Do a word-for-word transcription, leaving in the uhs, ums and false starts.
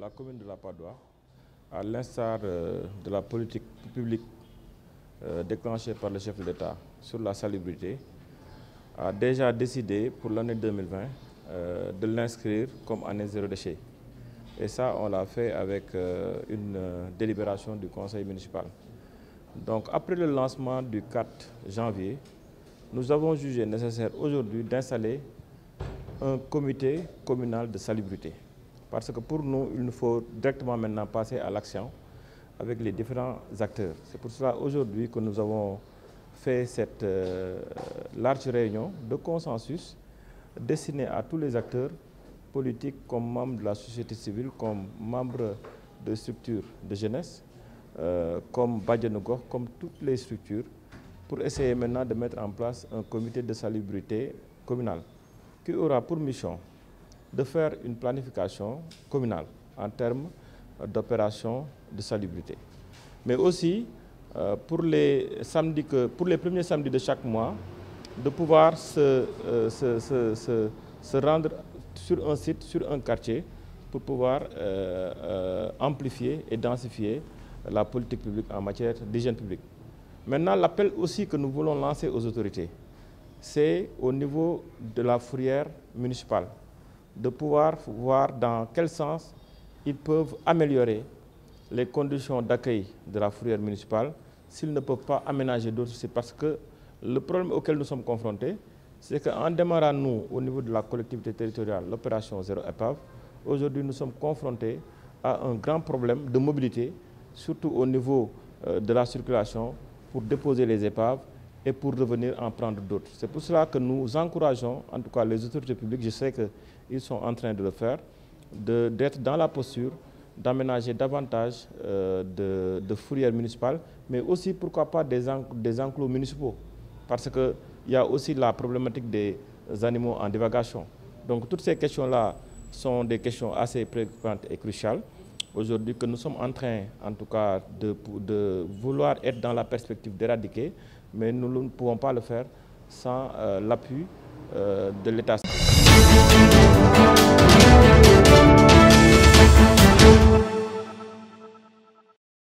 La commune de la Patte d'Oie, à l'instar de la politique publique déclenchée par le chef de l'État sur la salubrité, a déjà décidé pour l'année deux mille vingt de l'inscrire comme année zéro déchet. Et ça, on l'a fait avec une délibération du conseil municipal. Donc, après le lancement du quatre janvier, nous avons jugé nécessaire aujourd'hui d'installer un comité communal de salubrité. Parce que pour nous, il nous faut directement maintenant passer à l'action avec les différents acteurs. C'est pour cela aujourd'hui que nous avons fait cette euh, large réunion de consensus destinée à tous les acteurs politiques comme membres de la société civile, comme membres de structures de jeunesse, euh, comme Badjanougo, comme toutes les structures, pour essayer maintenant de mettre en place un comité de salubrité communal qui aura pour mission de faire une planification communale en termes d'opérations de salubrité. Mais aussi, euh, pour, les samedis que, pour les premiers samedis de chaque mois, de pouvoir se, euh, se, se, se, se rendre sur un site, sur un quartier, pour pouvoir euh, euh, amplifier et densifier la politique publique en matière d'hygiène publique. Maintenant, l'appel aussi que nous voulons lancer aux autorités, c'est au niveau de la fourrière municipale, de pouvoir voir dans quel sens ils peuvent améliorer les conditions d'accueil de la fourrière municipale s'ils ne peuvent pas aménager d'autres. C'est parce que le problème auquel nous sommes confrontés, c'est qu'en démarrant nous, au niveau de la collectivité territoriale, l'opération Zéro Épave, aujourd'hui nous sommes confrontés à un grand problème de mobilité, surtout au niveau de la circulation, pour déposer les épaves et pour revenir en prendre d'autres. C'est pour cela que nous encourageons, en tout cas les autorités publiques, je sais qu'ils sont en train de le faire, d'être dans la posture d'aménager davantage euh, de, de fourrières municipales, mais aussi, pourquoi pas, des, en, des enclos municipaux, parce qu'il y a aussi la problématique des animaux en divagation. Donc toutes ces questions-là sont des questions assez préoccupantes et cruciales, aujourd'hui que nous sommes en train, en tout cas, de, de vouloir être dans la perspective d'éradiquer, mais nous ne pouvons pas le faire sans euh, l'appui euh, de l'État.